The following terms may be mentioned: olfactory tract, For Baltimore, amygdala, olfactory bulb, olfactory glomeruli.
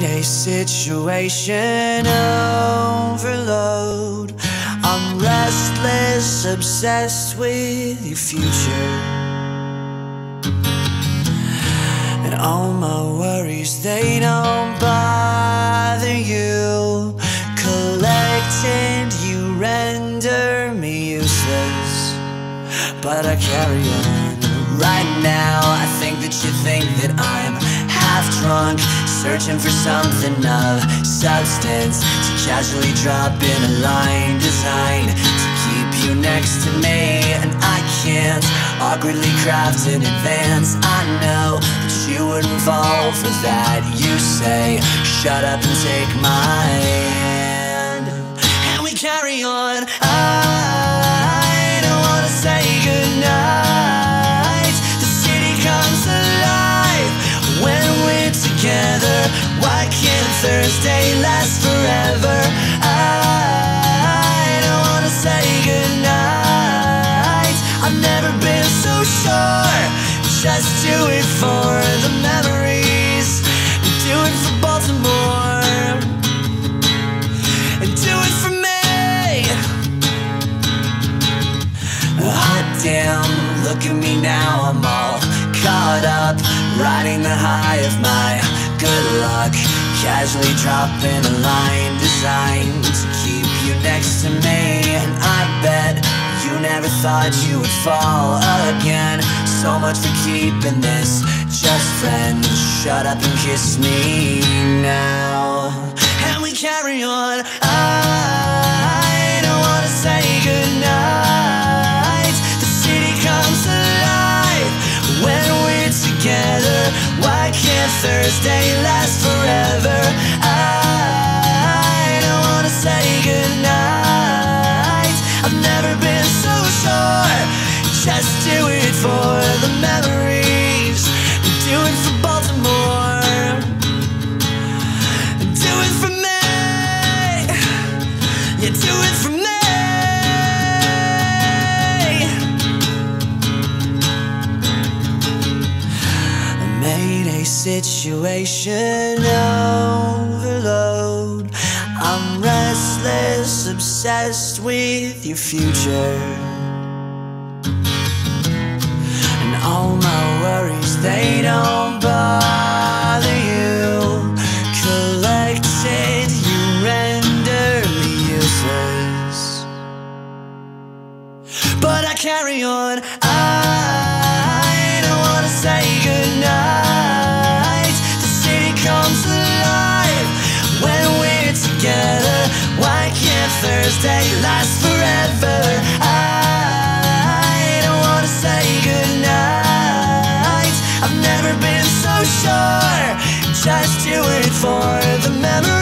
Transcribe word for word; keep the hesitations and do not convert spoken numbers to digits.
create a situation overload. I'm restless, obsessed with your future, and all my worries, they don't bother you. Collect and you render me useless, but I carry on. Right now I think that you think that I'm half drunk, searching for something of substance to casually drop in a line designed to keep you next to me. And I can't awkwardly craft in advance. I know that you wouldn't fall for that. You say, shut up and take my hand, and we carry on. I don't want to say goodnight. The city comes alive when we're together. Why can't Thursday last forever? I don't want to say goodnight. I've never been so sure. Just do it for the memories, and do it for Baltimore, and do it for me. Hot damn, look at me now, I'm all caught up, riding the high of my good luck, casually dropping a line designed to keep you next to me. And I bet you never thought you would fall again. So much for keeping this just friends. Shut up and kiss me now, and we carry on. I don't want to say goodnight. The city comes alive when we're together. Why can't Thursday last forever? I don't want to say goodnight. I've never been so sure. Just do it for the memories, and do it for Baltimore, and do it for me. Yeah, do it for me. Made a situation overload. I'm restless, obsessed with your future, and all my worries, they don't bother you. Collected, you render me useless, but I carry on. I don't want to say goodnight. Thursday lasts forever. I don't want to say goodnight. I've never been so sure. Just do it for the memory.